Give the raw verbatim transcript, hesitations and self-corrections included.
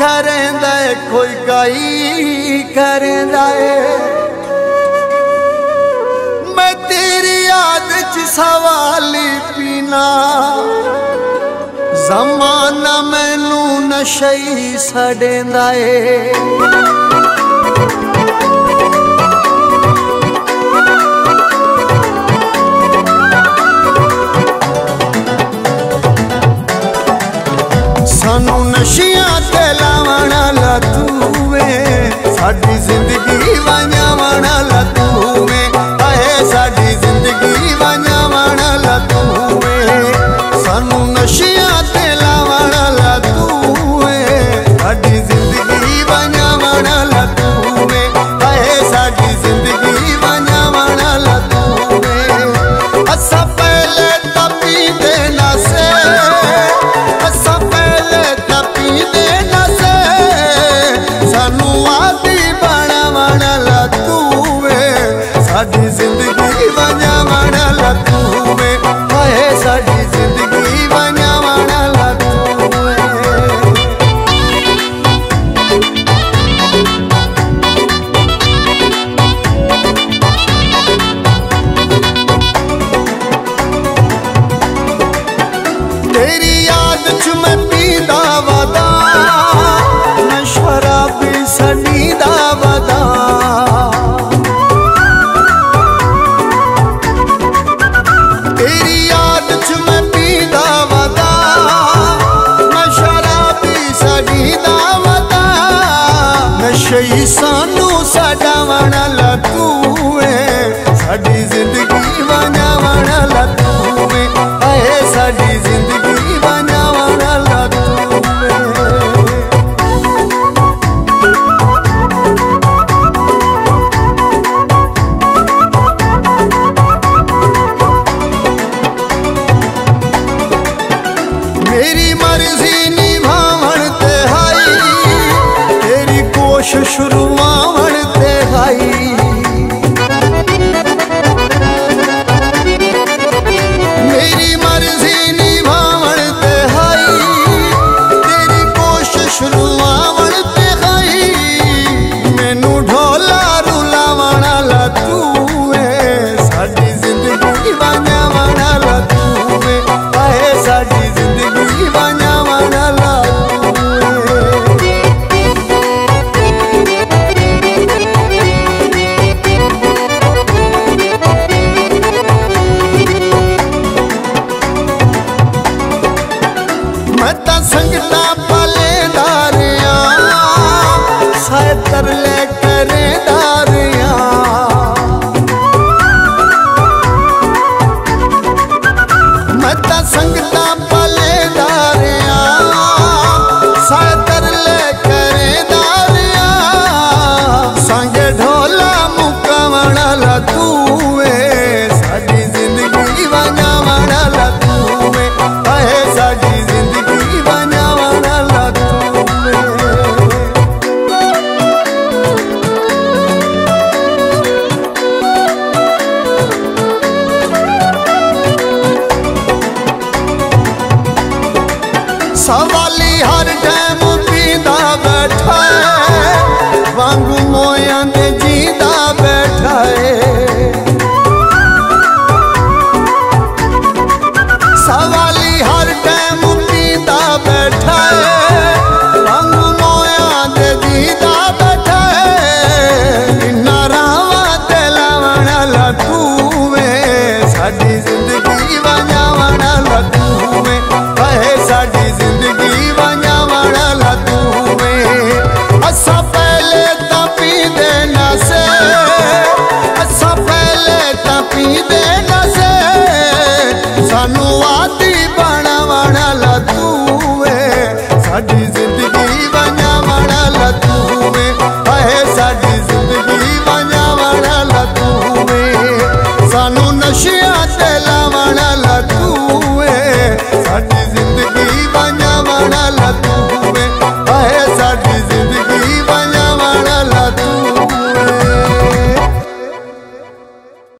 करदा है कोई गाई करदा है। मैं तेरी याद च सवाली पीना ज़माना मैनू नशई छड़ेंदा है। सानू नशियां ते लावण आला तू वे, साडी जिंदगी वंजावण आला तू वे, आए साडी जिंदगी वंजावण आला तू वे। सानू नशियां ते लावण आला तू वे, साडी जिंदगी वंजावण आला तू वे, आए साडी जिंदगी वंजावण आला तू वे। असां पहले तां पींदे ना से, असां पहले तां पींदे ना से, सानू आदी बनावण आला तू वे, साडी जिंदगी वंजावण आला तू वे, आए साडी जिंदगी वंजावण आला तू वे। तेरी याद च मैं पींदा वदा, मैं शराबी सनीदा वदा, तेरी याद च मैं पींदा वदा, मैं शराबी सनीदा वदा। नशई सानू सडावण आला तू वे, साडी जिंदगी वंजावण आला तू वे, आए साडी जिंदगी शुरुआवण ते हाई, मेरी मर्जी निभावण ते हाई, तेरी कोशिश रुआवण ते हाई। मैनू ढोला रुलावण आला तू वे, साडी जिंदगी वंजावण आला तू वे, आए साडी जिंदगी वंजावण आला तू वे। तरले करे दारिया, मैं तां संगता पाले दारिया, साए तरले करे दारिया। संग ढोला मुकावण आला तू वे, साडी जिंदगी वंजावण आला तू वे, आए साडी जिंदगी वंजावण आला तू वे। सवाली हर टाइम पींदा बैठा है, वांगू मोया ने जींदा बैठा है। सवाली हर टाइम पींदा बैठा है, वांगू मोया ने जींदा बैठा है। इन्ना रावा ते लावण आला तू वे, साडी जिंदगी वंजावण आला तू वे, आए साडी जिंदगी वंजावण आला तू वे। असां पहले तां पींदे ना से, असां पहले तां पींदे ना से, सानू आदी बनावण आला तू वे, साडी जिंदगी वंजावण आला तू वे, आए साडी जिंदगी वंजावण आला तू वे। सानू नशे